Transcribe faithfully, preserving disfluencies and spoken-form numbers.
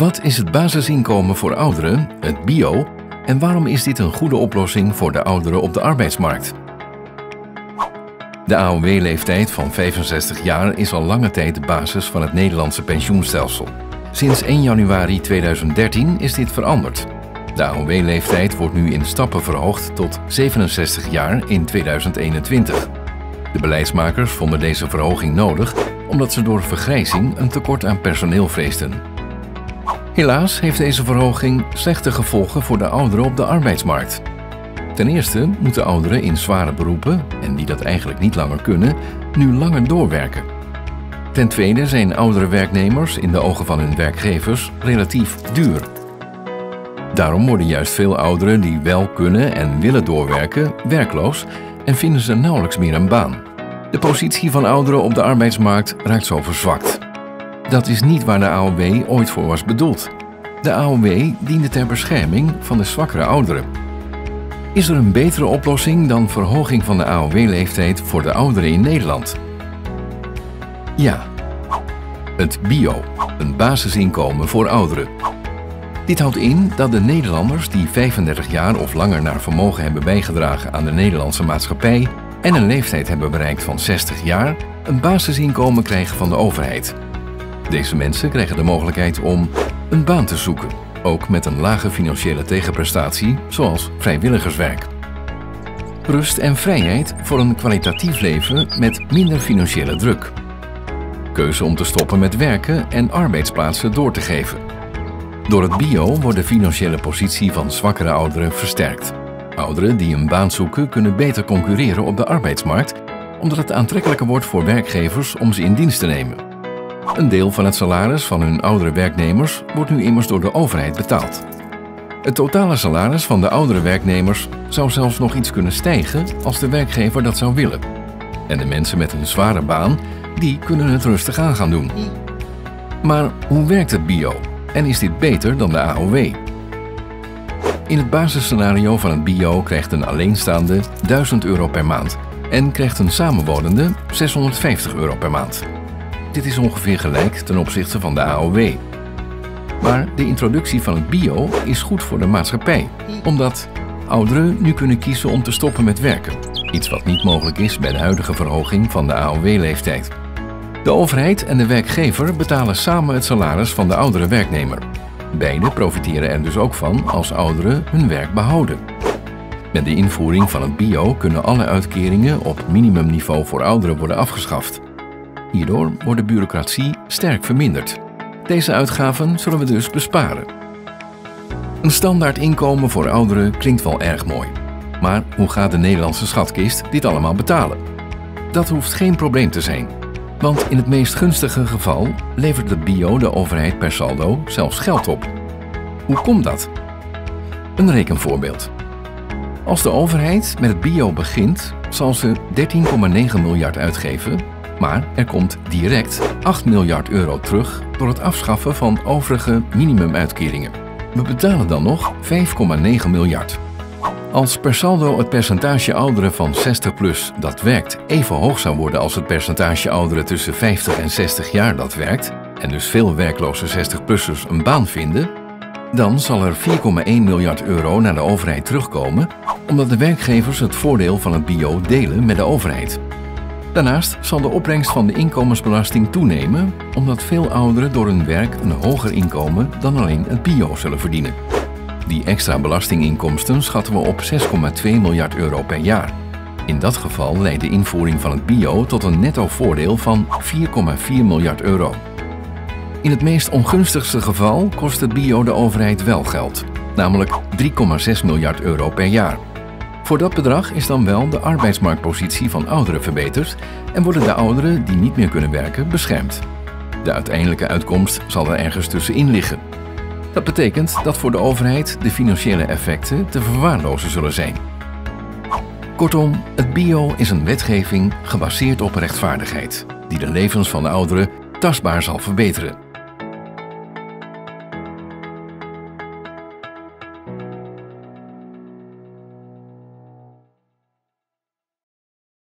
Wat is het basisinkomen voor ouderen, het B I O, en waarom is dit een goede oplossing voor de ouderen op de arbeidsmarkt? De A O W-leeftijd van vijfenzestig jaar is al lange tijd de basis van het Nederlandse pensioenstelsel. Sinds één januari tweeduizend dertien is dit veranderd. De A O W-leeftijd wordt nu in stappen verhoogd tot zevenenzestig jaar in tweeduizend eenentwintig. De beleidsmakers vonden deze verhoging nodig omdat ze door vergrijzing een tekort aan personeel vreesden. Helaas heeft deze verhoging slechte gevolgen voor de ouderen op de arbeidsmarkt. Ten eerste moeten ouderen in zware beroepen, en die dat eigenlijk niet langer kunnen, nu langer doorwerken. Ten tweede zijn oudere werknemers in de ogen van hun werkgevers relatief duur. Daarom worden juist veel ouderen die wel kunnen en willen doorwerken, werkloos en vinden ze nauwelijks meer een baan. De positie van ouderen op de arbeidsmarkt raakt zo verzwakt. Dat is niet waar de A O W ooit voor was bedoeld. De A O W diende ter bescherming van de zwakkere ouderen. Is er een betere oplossing dan verhoging van de A O W-leeftijd voor de ouderen in Nederland? Ja, het B I O, een basisinkomen voor ouderen. Dit houdt in dat de Nederlanders die vijfendertig jaar of langer naar vermogen hebben bijgedragen aan de Nederlandse maatschappij en een leeftijd hebben bereikt van zestig jaar, een basisinkomen krijgen van de overheid. Deze mensen krijgen de mogelijkheid om een baan te zoeken, ook met een lage financiële tegenprestatie, zoals vrijwilligerswerk. Rust en vrijheid voor een kwalitatief leven met minder financiële druk. Keuze om te stoppen met werken en arbeidsplaatsen door te geven. Door het B I O wordt de financiële positie van zwakkere ouderen versterkt. Ouderen die een baan zoeken kunnen beter concurreren op de arbeidsmarkt, omdat het aantrekkelijker wordt voor werkgevers om ze in dienst te nemen. Een deel van het salaris van hun oudere werknemers wordt nu immers door de overheid betaald. Het totale salaris van de oudere werknemers zou zelfs nog iets kunnen stijgen als de werkgever dat zou willen. En de mensen met een zware baan, die kunnen het rustig aan gaan doen. Maar hoe werkt het B I O? En is dit beter dan de A O W? In het basisscenario van het B I O krijgt een alleenstaande duizend euro per maand en krijgt een samenwonende zeshonderdvijftig euro per maand. Dit is ongeveer gelijk ten opzichte van de A O W. Maar de introductie van het B I O is goed voor de maatschappij, omdat ouderen nu kunnen kiezen om te stoppen met werken. Iets wat niet mogelijk is bij de huidige verhoging van de A O W-leeftijd. De overheid en de werkgever betalen samen het salaris van de oudere werknemer. Beiden profiteren er dus ook van als ouderen hun werk behouden. Met de invoering van het B I O kunnen alle uitkeringen op minimumniveau voor ouderen worden afgeschaft. Hierdoor wordt de bureaucratie sterk verminderd. Deze uitgaven zullen we dus besparen. Een standaard inkomen voor ouderen klinkt wel erg mooi. Maar hoe gaat de Nederlandse schatkist dit allemaal betalen? Dat hoeft geen probleem te zijn. Want in het meest gunstige geval levert de B I O de overheid per saldo zelfs geld op. Hoe komt dat? Een rekenvoorbeeld. Als de overheid met het B I O begint, zal ze dertien komma negen miljard uitgeven. Maar er komt direct acht miljard euro terug door het afschaffen van overige minimumuitkeringen. We betalen dan nog vijf komma negen miljard. Als per saldo het percentage ouderen van zestig plus dat werkt even hoog zou worden als het percentage ouderen tussen vijftig en zestig jaar dat werkt, en dus veel werkloze zestig-plussers een baan vinden, dan zal er vier komma één miljard euro naar de overheid terugkomen, omdat de werkgevers het voordeel van het B I O delen met de overheid. Daarnaast zal de opbrengst van de inkomensbelasting toenemen, omdat veel ouderen door hun werk een hoger inkomen dan alleen het B I O zullen verdienen. Die extra belastinginkomsten schatten we op zes komma twee miljard euro per jaar. In dat geval leidt de invoering van het B I O tot een netto voordeel van vier komma vier miljard euro. In het meest ongunstigste geval kost het B I O de overheid wel geld, namelijk drie komma zes miljard euro per jaar. Voor dat bedrag is dan wel de arbeidsmarktpositie van ouderen verbeterd en worden de ouderen die niet meer kunnen werken beschermd. De uiteindelijke uitkomst zal er ergens tussenin liggen. Dat betekent dat voor de overheid de financiële effecten te verwaarlozen zullen zijn. Kortom, het B I O is een wetgeving gebaseerd op rechtvaardigheid, die de levens van de ouderen tastbaar zal verbeteren.